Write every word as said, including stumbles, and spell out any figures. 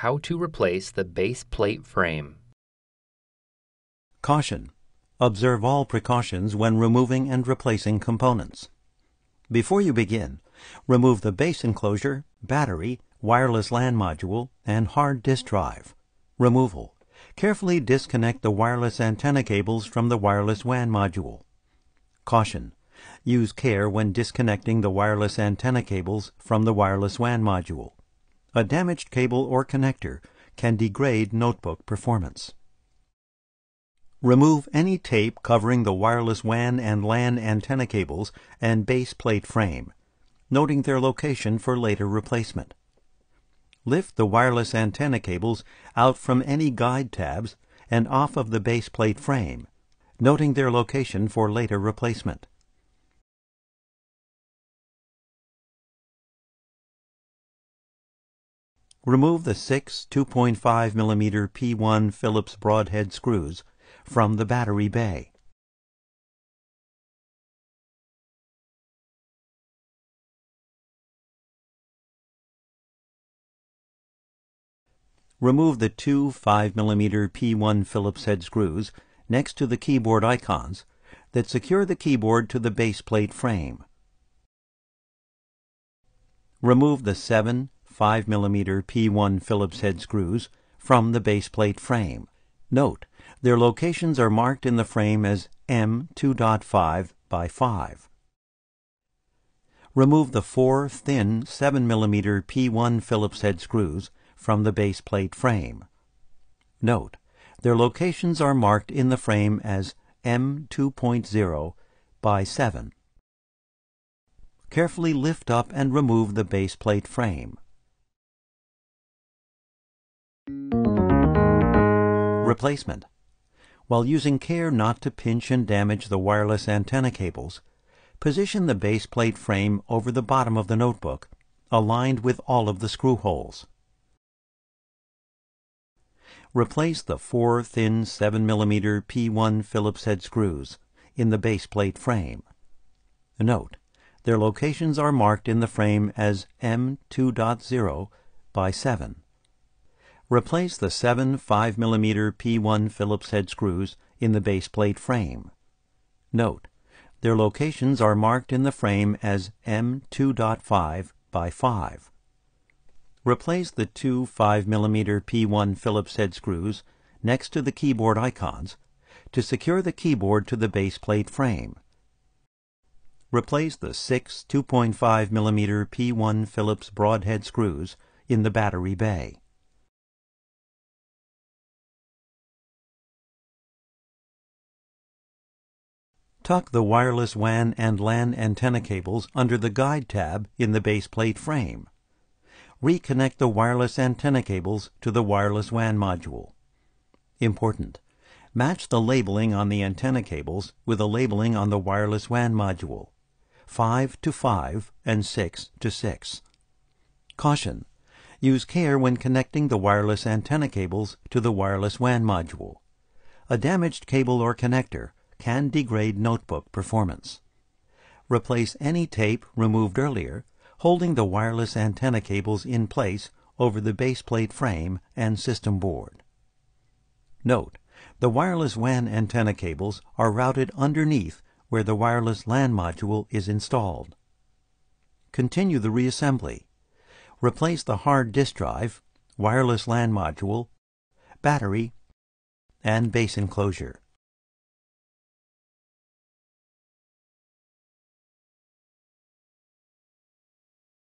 How to replace the base plate frame. Caution: observe all precautions when removing and replacing components. Before you begin, remove the base enclosure, battery, wireless LAN module, and hard disk drive. Removal: carefully disconnect the wireless antenna cables from the wireless W A N module. Caution: use care when disconnecting the wireless antenna cables from the wireless W A N module. A damaged cable or connector can degrade notebook performance. Remove any tape covering the wireless W A N and LAN antenna cables and base plate frame, noting their location for later replacement. Lift the wireless antenna cables out from any guide tabs and off of the base plate frame, noting their location for later replacement. Remove the six two point five millimeter P one Phillips broadhead screws from the battery bay. Remove the two five millimeter P one Phillips head screws next to the keyboard icons that secure the keyboard to the base plate frame. Remove the seven five millimeter P one Phillips head screws from the base plate frame. Note, their locations are marked in the frame as M two point five by five. Remove the four thin seven millimeter P one Phillips head screws from the base plate frame. Note, their locations are marked in the frame as M two point zero by seven. Carefully lift up and remove the base plate frame. Replacement: while using care not to pinch and damage the wireless antenna cables, position the base plate frame over the bottom of the notebook, aligned with all of the screw holes. Replace the four thin seven millimeter P one Phillips head screws in the base plate frame. Note, their locations are marked in the frame as M two point zero by seven. Replace the seven five millimeter P one Phillips head screws in the base plate frame. Note, their locations are marked in the frame as M two point five by five. Replace the two five millimeter P one Phillips head screws next to the keyboard icons to secure the keyboard to the base plate frame. Replace the six two point five millimeter P one Phillips broadhead screws in the battery bay. Tuck the wireless W A N and LAN antenna cables under the Guide tab in the base plate frame. Reconnect the wireless antenna cables to the wireless W A N module. Important: match the labeling on the antenna cables with the labeling on the wireless W A N module, five to five and six to six. Caution: use care when connecting the wireless antenna cables to the wireless W A N module. A damaged cable or connector can degrade notebook performance. Replace any tape removed earlier, holding the wireless antenna cables in place over the base plate frame and system board. Note, the wireless W A N antenna cables are routed underneath where the wireless LAN module is installed. Continue the reassembly. Replace the hard disk drive, wireless LAN module, battery, and base enclosure.